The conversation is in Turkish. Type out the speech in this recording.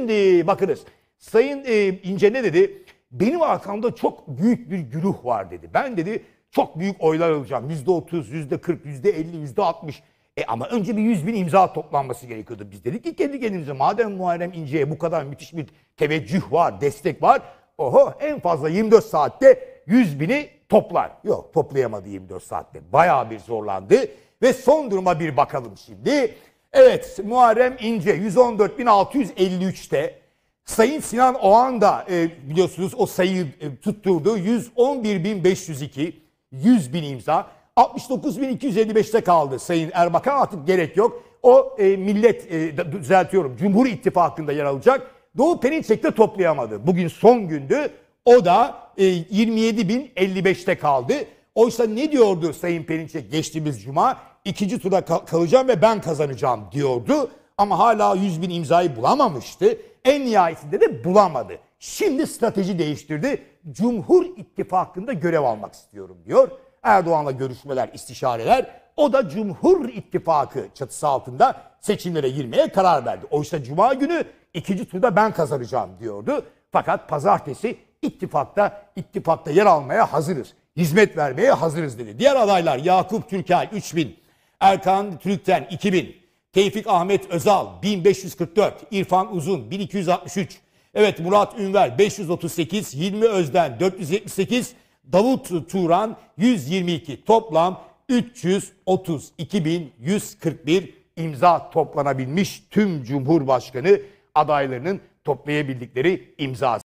Şimdi bakınız, Sayın İnce ne dedi? Benim arkamda çok büyük bir güruh var dedi. Ben dedi çok büyük oylar alacağım. %30, %40, %50, %60. Ama önce bir 100 bin imza toplanması gerekiyordu. Biz dedik ki kendi kendimize, madem Muharrem İnce'ye bu kadar müthiş bir teveccüh var, destek var. Oho, en fazla 24 saatte 100 bini toplar. Yok, toplayamadı 24 saatte. Bayağı bir zorlandı. Ve son duruma bir bakalım şimdi. Evet, Muharrem İnce 114.653'te. Sayın Sinan Oğan da biliyorsunuz o sayıyı tutturdu. 111.502, 100 bin imza. 69.255'te kaldı Sayın Erbakan, artık gerek yok. O düzeltiyorum, Cumhur İttifakı'nda yer alacak. Doğu Perinçek'te toplayamadı. Bugün son gündü. O da 27.055'te kaldı. Oysa ne diyordu Sayın Perinçek geçtiğimiz cuma? İkinci turda kalacağım ve ben kazanacağım diyordu. Ama hala 100 bin imzayı bulamamıştı. En nihayetinde de bulamadı. Şimdi strateji değiştirdi. Cumhur İttifakı'nda görev almak istiyorum diyor. Erdoğan'la görüşmeler, istişareler. O da Cumhur İttifakı çatısı altında seçimlere girmeye karar verdi. Oysa cuma günü ikinci turda ben kazanacağım diyordu. Fakat pazartesi ittifakta yer almaya hazırız, hizmet vermeye hazırız dedi. Diğer adaylar Yakup Türkçel 3000, Erkan Türkçen 2000, Tevfik Ahmet Özal 1544, İrfan Uzun 1263, evet Murat Ünver 538, Yılmaz Özden 478, Davut Turan 122, toplam 332.141 imza toplanabilmiş tüm Cumhurbaşkanı adaylarının toplayabildikleri imza.